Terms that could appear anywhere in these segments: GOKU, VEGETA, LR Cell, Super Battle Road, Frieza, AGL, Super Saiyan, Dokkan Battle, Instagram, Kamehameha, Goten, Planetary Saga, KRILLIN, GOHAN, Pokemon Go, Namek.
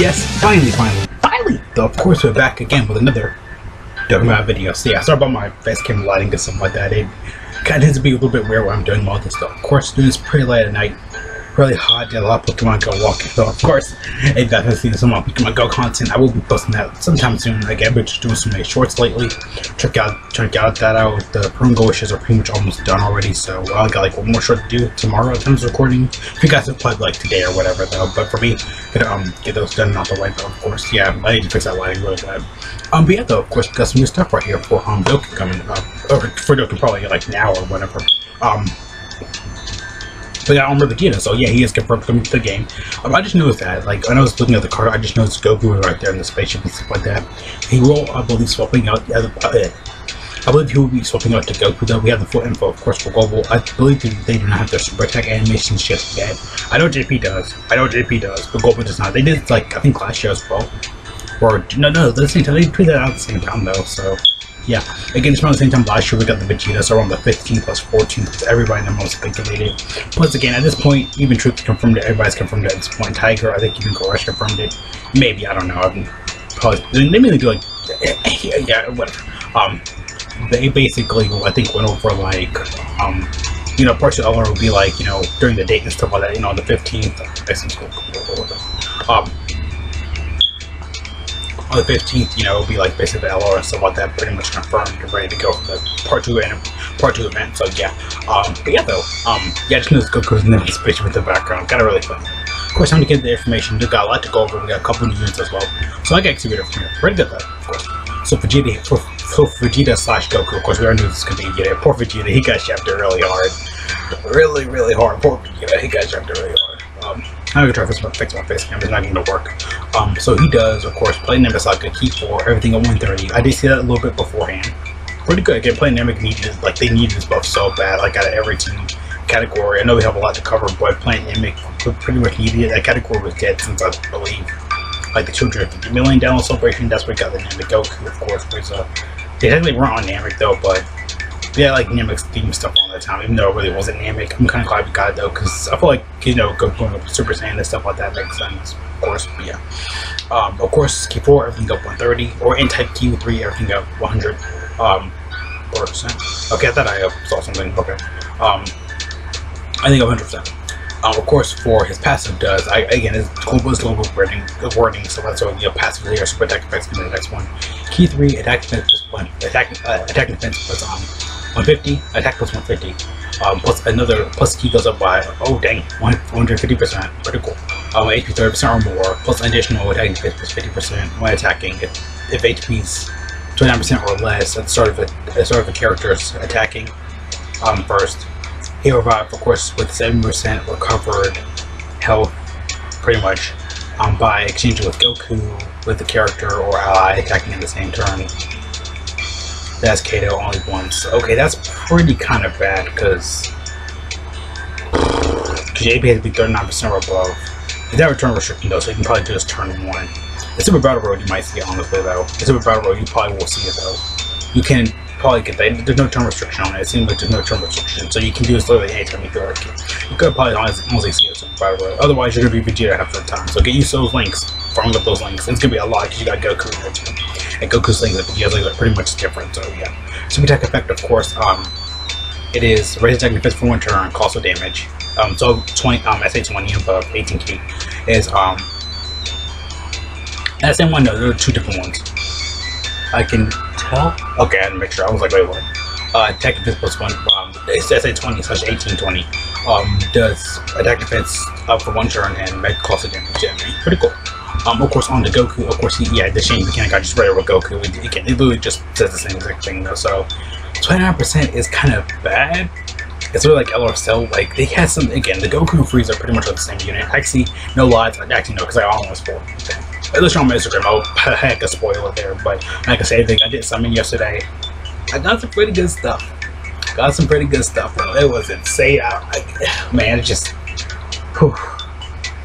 Yes, finally! Though of course we're back again with another Pokemon video. So yeah, sorry about my face camera lighting or something like that. It kind of tends to be a little bit weird when I'm doing all this stuff. Of course, doing this pretty late at night, really hard, did a lot of Pokemon Go walking. So of course, if you guys have seen some of my Pokemon Go content, I will be posting that sometime soon. Like I've been just doing so many shorts lately. Check out the Pokemon Go issues are pretty much almost done already. So I got like one more short to do tomorrow in terms of recording. If you guys have played like today or whatever though, but for me, gonna get those done and out the way. But of course, yeah, I need to fix that lighting really bad. But yeah, though of course, got some new stuff right here for Doku coming up, or for Doku probably like now or whatever. But yeah, on VEGETA, so yeah, he is confirmed coming to the game. I just noticed that, like, when I was looking at the card, I just noticed Goku was right there in the spaceship and stuff like that. He will, I believe, swapping out, I believe he will be swapping out to Goku, though. We have the full info, of course, for Global. I believe they do not have their Super Attack animations just yet. I know JP does, but Global does not. They did, like, I think last year as well. Or, no, at the same time, they tweeted that out at the same time, though, so. Yeah, again, it's around the same time last year we got the Vegeta, so around the 15th plus 14th, because everybody in the most speculated. Plus, again, at this point, even Truth confirmed it, everybody's confirmed it at this point. Tiger, I think even Koresh confirmed it. Maybe, I don't know. They mainly do like, yeah, whatever. They basically, I think, went over like, you know, parts of LR would be like, you know, during the date and stuff like that, you know, on the 15th. On the 15th, you know, it'll be like basically the LR and stuff like that, pretty much confirmed and ready to go for the part two event. So yeah, but yeah though, yeah, just noticed Goku's in the space with the background, kind of really fun. Of course, time to get the information. We got a lot to go over. We got a couple new units as well, so I got exhibitor from here. Pretty good though, of course. So Vegeta/Goku, of course, we already knew this could be Vegeta. Poor Vegeta, he got shafted really hard, really hard. Poor Vegeta, he got shafted really hard. I'm gonna try to fix my face cam, it's not gonna work. So he does, of course, play Namek like a key for everything at 130. I did see that a little bit beforehand. Pretty good. Again, playing Namek needed, like, they need this buff so bad, like, out of every team category. I know we have a lot to cover, but playing Namek pretty much needed. That category was dead since, I believe, like, the 250 million download celebration. That's where we got the Namek Goku, of course. Because, they technically weren't on Namek, though, but yeah, like Namek's theme stuff all the time, even though it really wasn't Namek. I'm kind of glad we got it though, because I feel like, you know, going up Super Saiyan and stuff like that makes sense, of course. But yeah. Of course, K4, everything up 130, or in type Q3, everything up 100%. Okay, I thought I saw something. Okay. I think 100%. Of course, for his passive does, again, his global wording, so that's what, you know, passive layer, super attack effects in the next one. Key 3, attack defense plus 1, attack defense plus 150, attack plus 150, plus another, plus key goes up by, oh dang, 150%, pretty cool. HP 30% or more, plus additional attack defense plus 50% when attacking, if HP's 29% or less at the start of a character's attacking first. He revived, of course, with 7% recovered health, pretty much, by exchanging with Goku, with the character or ally attacking in the same turn. That's Kato only once. Okay, that's pretty kind of bad, because JP has to be 39% or above. He's not return restricted though, so he can probably do his turn 1. The Super Battle Road you might see it, honestly, though. The Super Battle Road you probably will see it, though. You can probably get that. There's no term restriction on it. It seems like there's no term restriction, so you can do this literally anytime you feel like it. You could probably honestly see it right away. Otherwise, you're gonna be Vegeta half the time. So get used to those links. Farm up those links. It's gonna be a lot because you got Goku in there too, and Goku's links and Vegeta's links are pretty much different. So yeah. Super attack effect, of course. It is raise attack defense for 1 turn, cost of damage. So 20. I say 20 above 18k is that same one. No, there are 2 different ones. I can tell. Okay, I had to make sure. I was like, wait, what? Attack defense plus 1. It's SA20/1820. Does attack defense up for 1 turn and make cost of damage. Yeah, pretty cool. Of course, on the Goku, of course, yeah, the change mechanic I just read it with Goku. It literally just says the same exact thing though. So 29% is kind of bad. It's really like LR Cell, like, they had some, again, the Goku and Frieza are pretty much on the same unit. Actually, no lies, actually no, because I almost pulled them. At least on my Instagram, I'll heck a spoiler there, but like I said, I think I did something yesterday. I got some pretty good stuff. Bro. It was insane. Man, it's just, whew.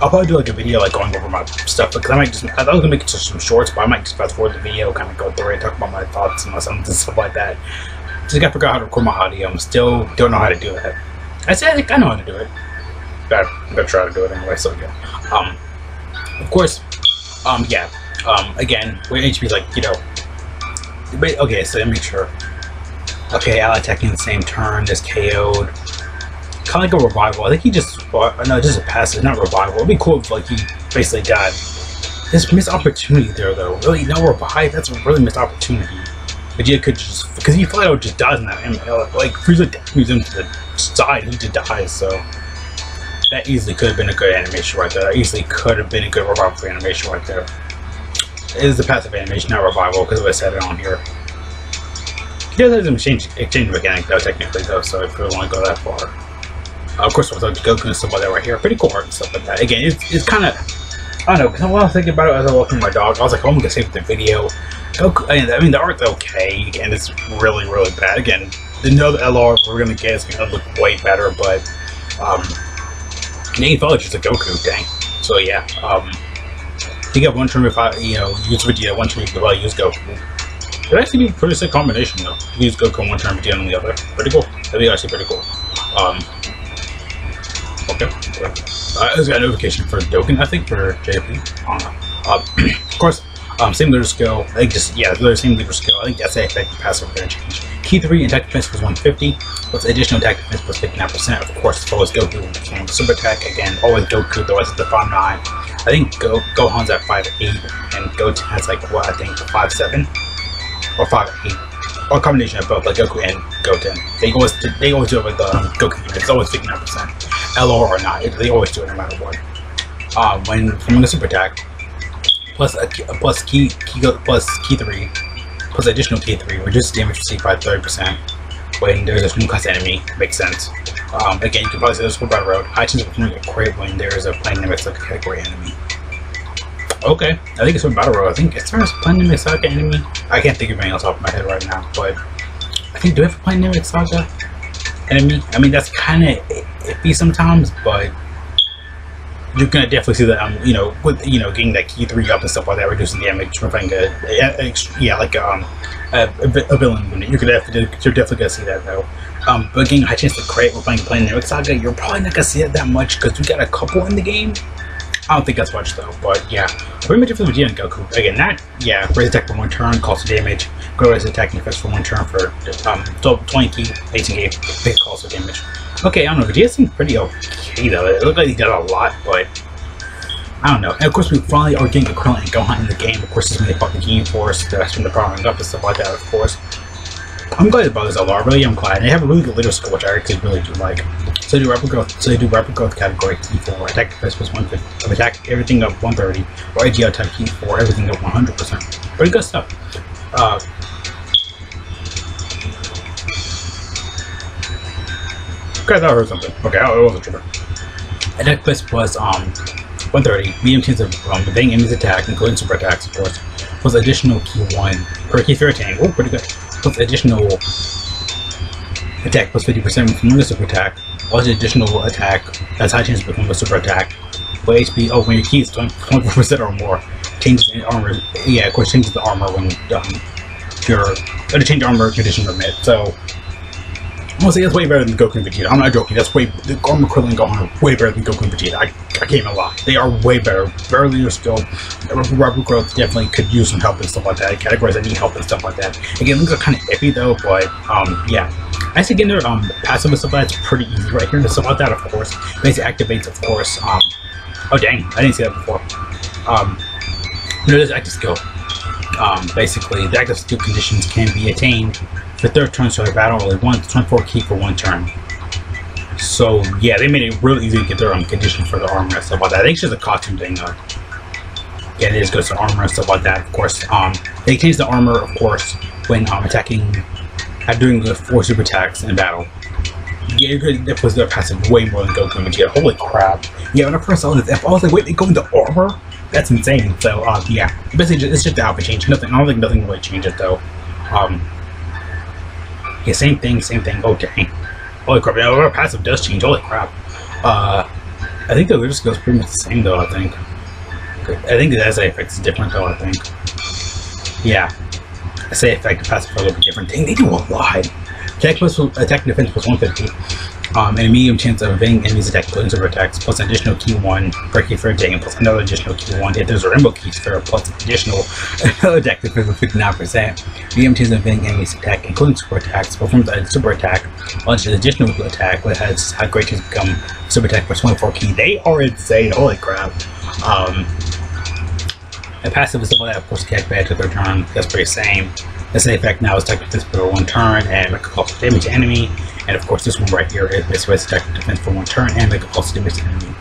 I'll probably do like a video like going over my stuff, because I might just, I thought I was gonna make it just some shorts, but I might just fast forward the video, kind of go through it, talk about my thoughts and my songs and stuff like that. Just got forgot how to record my audio. I'm still don't know how to do it. I said I think I know how to do it. But I'm gonna try to do it anyway. So yeah. Of course, Yeah. Again, where HP's like, you know. But okay, so let me make sure. Okay, ally attacking the same turn, just KO'd. Kind of like a revival. I think he just, no, just a passive, not revival. It'd be cool if like he basically died. There's missed opportunity there though. Really, no revive. That's a really missed opportunity. Vegeta could just, because he flat out just dies in that ML. Like Frieza moves him to the side, he just dies. So that easily could have been a good animation right there. That easily could have been a good revival for animation right there. It is the passive animation, not revival, because I said it on here. He does have some exchange mechanic though, technically though. So if we want to go that far, of course we'll talk to Goku and stuff like that right here. Pretty cool art and stuff like that. Again, it's kind of, I don't know, because when I was thinking about it as I walked with my dog, I was like, oh, I'm gonna save the video. Goku, I mean, the art's okay, and it's really, really bad. Again, the LR we're gonna get is gonna look way better, but Canadian Village is a Goku thing. So yeah, you got one turn if I, you know, use Vegeta, one turn if I use Goku. It'd actually be a pretty sick combination though. You use Goku on one turn, Vegeta on the other. Pretty cool. That'd be actually pretty cool. Okay. I just got a notification for Dokken, I think, for JP. I don't know. Of course, same leader skill. I think just, yeah, the same leader skill. I think that's the effective passive range change. Key 3, attack defense plus 150, plus additional attack defense plus 59%. Of course, it's always Goku when it came. Super attack, again, always Goku, though it's at the 5-9. I think Gohan's at 5-8, and Goten has, like, what, I think, 5-7? Or 5-8. Or a combination of both, like Goku and Goten. They always do it with the Goku unit. It's always 59%. LR or not, they always do it no matter what. When the super attack, plus key 3, plus additional key 3, reduces damage received by 30%. When there's a Snoomcast enemy, makes sense. Again, you can probably say this Super Battle Road. I change it from great when there's a Planetary Saga category enemy. Okay, I think it's Super Battle Road. I think as far as Planetary Saga enemy, I can't think of anything else off my head right now, but I think do we have a Planetary Saga enemy? I mean, that's kind of iffy sometimes, but you're gonna definitely see that you know, with getting that key 3 up and stuff like that, reducing the damage from fighting a villain unit. You're definitely gonna see that though. But getting a high chance to crit when playing Namek Saga, you're probably not gonna see it that much because we got a couple in the game. I don't think that's much though, but yeah, pretty much for Vegeta and Goku. Again, that, yeah, raise attack for 1 turn, cost of damage, grow raise attack and defense for 1 turn for 20 key, 18 key, big cost of damage. Okay, I don't know, Vegeta seemed pretty okay though. It looked like he did a lot, but I don't know. And of course, we finally are getting a Krillin and Gohan in the game. Of course, this is when they fought the game for us, that's when they're powering up and stuff like that, of course. I'm glad about this LR, really, I'm glad. And they have a really good leader skill, which I actually really do like. So they do rapid growth. So they do rapid growth category T4, attack defense plus 150, attack everything up 130, or AGL attack T4, everything up 100%. Pretty good stuff. Guys, I heard something. Okay, it wasn't trigger. Attack defense plus 130, medium chance of evading enemies attack, including super attacks, of course. Plus additional key 1 per key 13. Oh, pretty good. Plus additional attack plus 50% from the super attack. Plus additional attack that's high chance to become a super attack. But HP, oh, when your key is 24% or more, changes the armor. Yeah, of course, changes the armor when your change armor condition permit. So I'm gonna say that's way better than Goku and Vegeta. I'm not joking. That's way the armor Krillin and Gohan are way better than Goku and Vegeta. I can't even lie. They are way better. Better leader skill. Rapid growth definitely could use some help and stuff like that. Categories that need help and stuff like that. Again, things are kind of iffy though, but yeah. Actually, getting their passive and stuff like that's pretty easy right here. And stuff like that, of course. Basically activates, of course. Oh dang, I didn't see that before. There's active skill. Basically, the active skill conditions can be attained for 3rd turn, so I battle only 24 key for 1 turn. So yeah, they made it really easy to get their condition for the armor and stuff like that. I think it's just a costume thing though. Yeah, it just goes to armor and stuff like that, of course. They change the armor, of course, when attacking, doing the 4 super attacks in battle. Yeah, it was their passive way more than Goku and Vegeta. Holy crap. Yeah, when I first saw this, I was like, wait, they go into armor? That's insane. So yeah, basically it's just the outfit change. Nothing, I don't think nothing really changes though. Yeah, same thing, okay. Holy crap, yeah, our passive does change, holy crap. I think the leader skill is pretty much the same though, I think. I think the SA effect is different though, I think. Yeah. SA effect and passive are a little bit different. Dang, they do a lot. Attack and defense plus 150. and a medium chance of evading enemies' attack buttons or attacks, plus an additional key 1 per key for evading, plus another additional key 1 if there's a rainbow key sphere, plus an additional attack for 59%. Medium chance of evading enemies' attack, including super attacks, performs a super attack, launches an additional attack, which has how great has become super attack for 24 key. They are insane, holy crap. A passive is the one that, of course, can attack back to their turn. That's pretty same. This effect now is attack defense for 1 turn and make a pulse of damage to enemy. And of course, this one right here is basically attack defense for 1 turn and make a pulse of damage to enemy.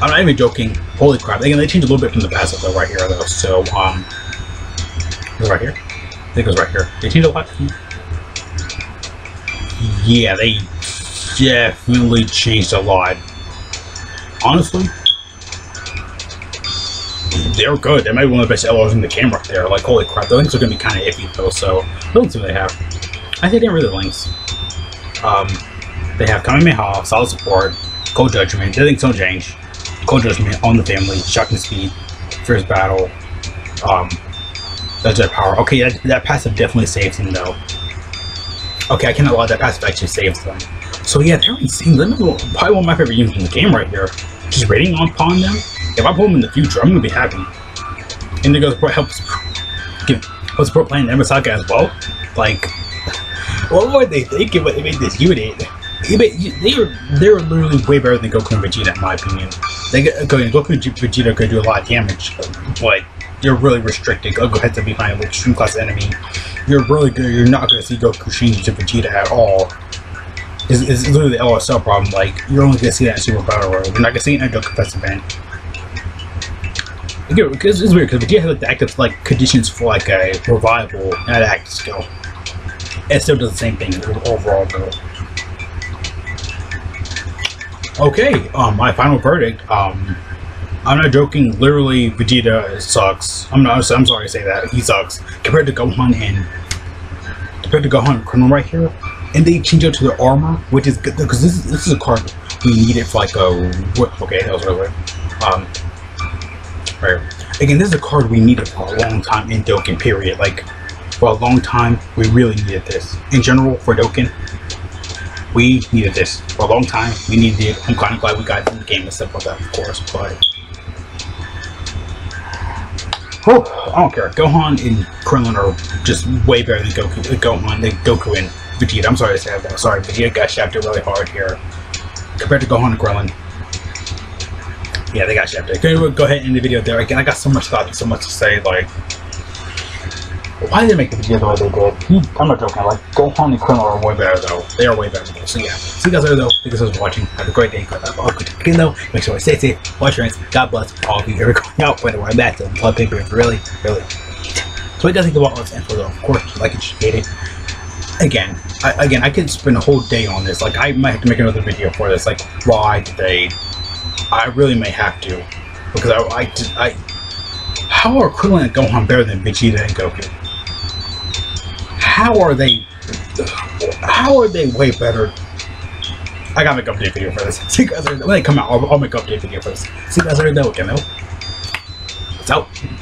I'm not even joking. Holy crap! They changed a little bit from the passive though right here though. So right here, I think it was right here. They changed a lot. Yeah, they definitely changed a lot. Honestly. They're good. They might be one of the best LRs in the game right there. Like, holy crap. The links are going to be kind of iffy, though, so... The links do they have? I think they really links. They have Kamehameha, Solid Support, Cold Judgment. The links don't change. Cold Judgment, On the Family, Shocking Speed, Fierce Battle, Legendary Power. Okay, that passive definitely saves him, though. Okay, I cannot lie. That passive actually saves them. So, yeah, they're insane. They're probably one of my favorite units in the game right here. Just raiding on pawn them. If I pull them in the future, I'm gonna be happy. Indigo support helps support playing Namek Saga as well. Like, what were they thinking when they made this unit? They were literally way better than Goku and Vegeta in my opinion. Goku and Vegeta could do a lot of damage, but you're really restricted. Goku has to be fighting with extreme class enemy. You're really good. You're not gonna see Goku change to Vegeta at all. It's literally the LR Cell problem. Like, you're only gonna see that in Super Battle Road. You're not gonna see it in a Goku Fest event. It's weird because Vegeta has the active like conditions for like a revival and an active skill. It still does the same thing overall though. Okay, my final verdict. I'm not joking. Literally, Vegeta sucks. I'm sorry to say that he sucks compared to Gohan and Krillin right here. And they change up to their armor, which is good because this is a card we needed for like a okay that was really weird. Right. Again, this is a card we needed for a long time in Dokkan, period. Like, for a long time, we really needed this. In general, for Dokkan, we needed this. For a long time, we needed it. I'm kind of glad we got it in the game and stuff like that, of course, but... Whew, I don't care. Gohan and Krillin are just way better than Goku and Vegeta. I'm sorry to say that. Sorry, Vegeta got shafted really hard here. Compared to Gohan and Krillin. Yeah, they got shafted. We'll go ahead and end the video there. Again, I got so much thought and so much to say. Like, why did they make the video the way they did? I'm not joking. Like, Gohan and Krillin are way better, though. They are way better, though. So, yeah. See you guys later, though. Thank you so much for watching. Have a great day. Have a good weekend, though. Make sure you stay safe. Watch your hands. God bless all of you. Here we go. Now, whether we're back to the blood paper, really, really. So, it does think about all this info, though. Of course, like, it's it. Again, I could spend a whole day on this. Like, I might have to make another video for this. Like, why did they. I really may have to, because how are Krillin and Gohan better than Vegeta and Goku? How are they way better? I gotta make an update video for this. See you guys later. When they come out, I'll make an update video for this. See you guys later. It's out.